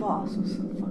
bosses.